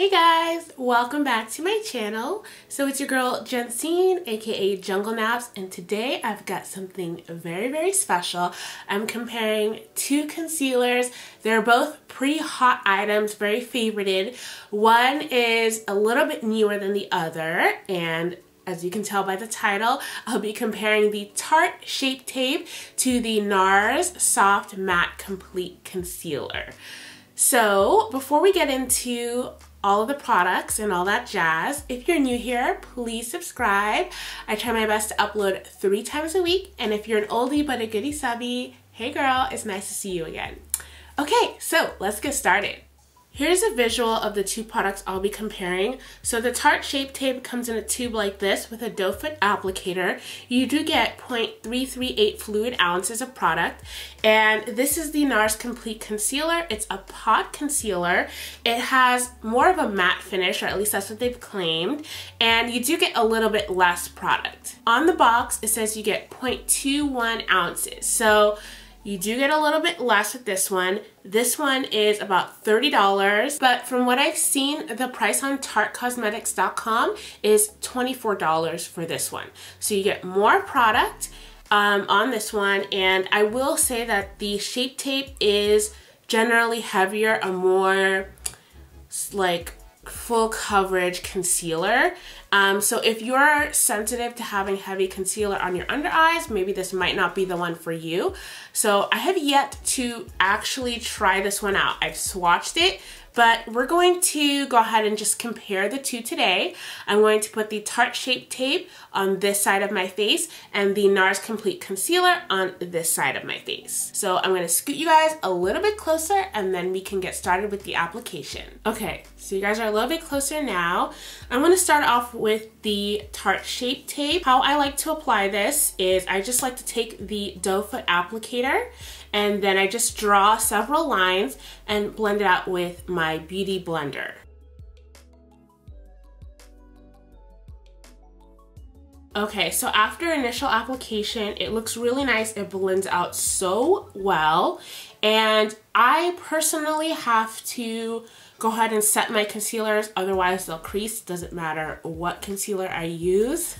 Hey guys, welcome back to my channel. So it's your girl Jensine, aka Jungle Naps, and today I've got something very special. I'm comparing two concealers. They're both pretty hot items, very favorited. One is a little bit newer than the other, and as you can tell by the title, I'll be comparing the Tarte Shape Tape to the NARS Soft Matte Complete Concealer. So before we get into all of the products and all that jazz, if you're new here, please subscribe. I try my best to upload 3 times a week, and if you're an oldie but a goodie subby, hey girl, it's nice to see you again. Okay, so let's get started. Here's a visual of the two products I'll be comparing. So the Tarte Shape Tape comes in a tube like this with a doe-foot applicator. You do get 0.338 fluid ounces of product. And this is the NARS Complete Concealer. It's a pot concealer. It has more of a matte finish, or at least that's what they've claimed. And you do get a little bit less product. On the box, it says you get 0.21 ounces. So you do get a little bit less with this one. This one is about $30, but from what I've seen, the price on TarteCosmetics.com is $24 for this one. So you get more product on this one, and I will say that the Shape Tape is generally heavier, a more like full coverage concealer. So if you're sensitive to having heavy concealer on your under eyes, maybe this might not be the one for you. So I have yet to actually try this one out. I've swatched it, but we're going to go ahead and just compare the two today. I'm going to put the Tarte Shape Tape on this side of my face and the NARS Complete Concealer on this side of my face. So I'm going to scoot you guys a little bit closer, and then we can get started with the application. Okay, so you guys are a little bit closer now. I'm going to start off with the Tarte Shape Tape. How I like to apply this is I just like to take the doe foot applicator, and then I just draw several lines and blend it out with my beauty blender. Okay, so after initial application, it looks really nice. It blends out so well, and I personally have to go ahead and set my concealers, otherwise they'll crease. Doesn't matter what concealer I use.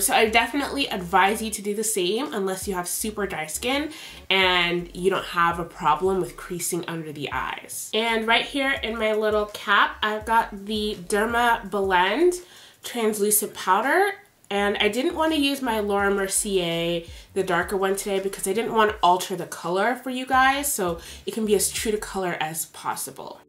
So I definitely advise you to do the same unless you have super dry skin and you don't have a problem with creasing under the eyes. And right here in my little cap, I've got the Derma Blend Translucent Powder. And I didn't want to use my Laura Mercier, the darker one, today because I didn't want to alter the color for you guys, so it can be as true to color as possible.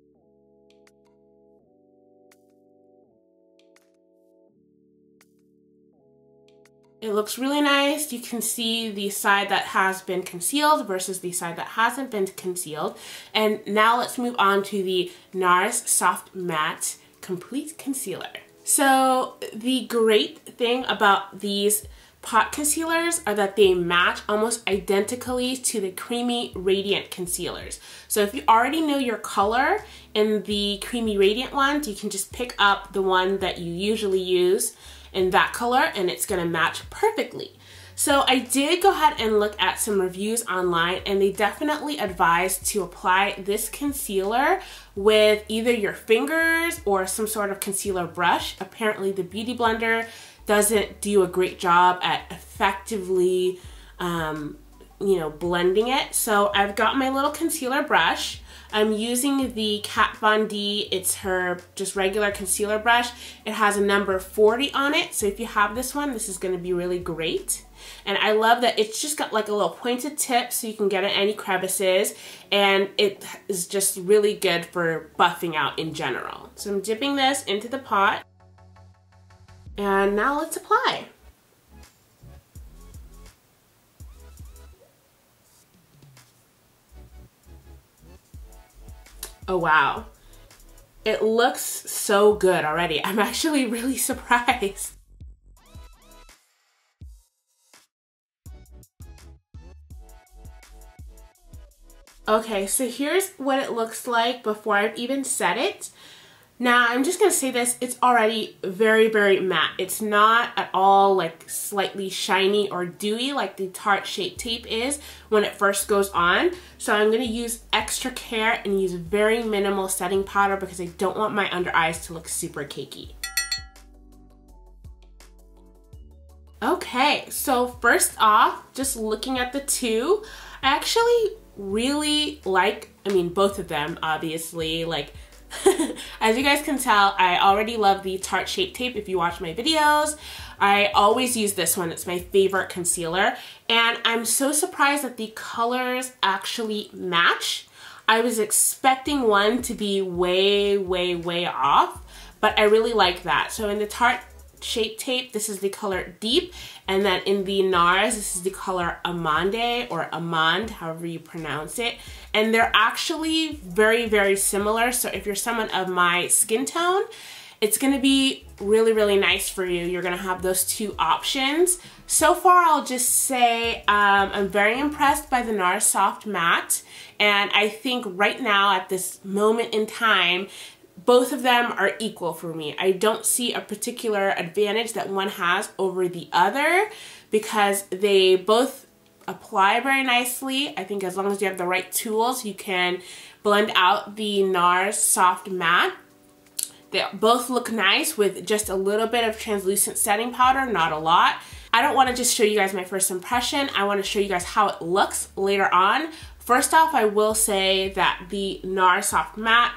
It looks really nice. You can see the side that has been concealed versus the side that hasn't been concealed. And now let's move on to the NARS Soft Matte Complete Concealer. So the great thing about these pot concealers are that they match almost identically to the Creamy Radiant concealers. So if you already know your color in the Creamy Radiant ones, you can just pick up the one that you usually use in that color, and it's gonna match perfectly. So I did go ahead and look at some reviews online, and they definitely advise to apply this concealer with either your fingers or some sort of concealer brush. Apparently the Beauty Blender doesn't do a great job at effectively blending it. So I've got my little concealer brush. I'm using the Kat Von D, it's her just regular concealer brush. It has a number 40 on it, so if you have this one, this is gonna be really great. And I love that it's just got like a little pointed tip so you can get at any crevices, and it is just really good for buffing out in general. So I'm dipping this into the pot, and now let's apply. Oh wow, it looks so good already. I'm actually really surprised. Okay, so here's what it looks like before I've even set it. Now, I'm just going to say this, it's already very, very matte. It's not at all like slightly shiny or dewy like the Tarte Shape Tape is when it first goes on. So I'm going to use extra care and use very minimal setting powder because I don't want my under eyes to look super cakey. Okay, so first off, just looking at the two, I actually really like, I mean, both of them, obviously, like, as you guys can tell, I already love the Tarte Shape Tape. If you watch my videos, I always use this one. It's my favorite concealer. And I'm so surprised that the colors actually match. I was expecting one to be way, way, way off, but I really like that. So in the Tarte Shape Tape, this is the color Deep. And then in the NARS, this is the color Amande or Amande, however you pronounce it. And they're actually very, very similar. So if you're someone of my skin tone, it's gonna be really, really nice for you. You're gonna have those two options. So far, I'll just say I'm very impressed by the NARS Soft Matte. And I think right now at this moment in time, both of them are equal for me. I don't see a particular advantage that one has over the other because they both apply very nicely. I think as long as you have the right tools, you can blend out the NARS Soft Matte. They both look nice with just a little bit of translucent setting powder, not a lot. I don't want to just show you guys my first impression. I want to show you guys how it looks later on. First off, I will say that the NARS Soft Matte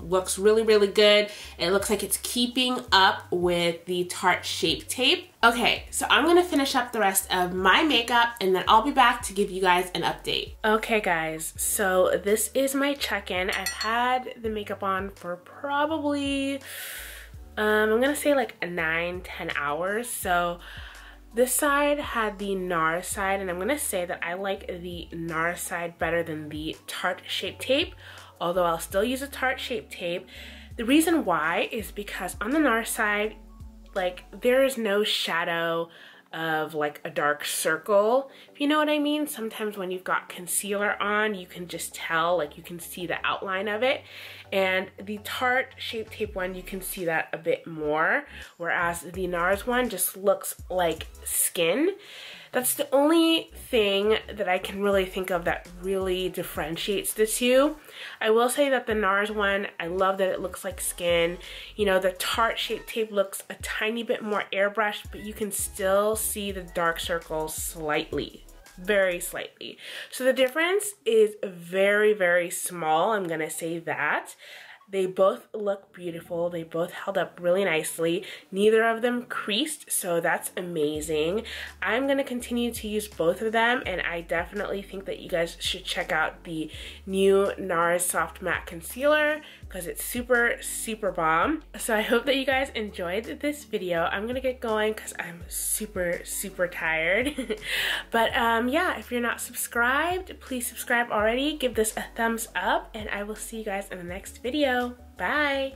looks really, really good. It looks like it's keeping up with the Tarte Shape Tape. Okay, so I'm gonna finish up the rest of my makeup and then I'll be back to give you guys an update. Okay guys, so this is my check-in. I've had the makeup on for probably, I'm gonna say like 9–10 hours. So this side had the NARS side, and I'm gonna say that I like the NARS side better than the Tarte Shape Tape, although I'll still use a Tarte Shape Tape. The reason why is because on the NARS side, like, there is no shadow of like a dark circle, if you know what I mean. Sometimes when you've got concealer on, you can just tell, like, you can see the outline of it. And the Tarte Shape Tape one, you can see that a bit more, whereas the NARS one just looks like skin. That's the only thing that I can really think of that really differentiates the two. I will say that the NARS one, I love that it looks like skin. You know, the Tarte Shape Tape looks a tiny bit more airbrushed, but you can still see the dark circles slightly, very slightly. So the difference is very, very small, I'm gonna say that. They both look beautiful. They both held up really nicely. Neither of them creased, so that's amazing. I'm gonna continue to use both of them, and I definitely think that you guys should check out the new NARS Soft Matte Concealer because it's super, super bomb. So I hope that you guys enjoyed this video. I'm gonna get going because I'm super, super tired. But yeah, if you're not subscribed, please subscribe already. Give this a thumbs up, and I will see you guys in the next video. Bye!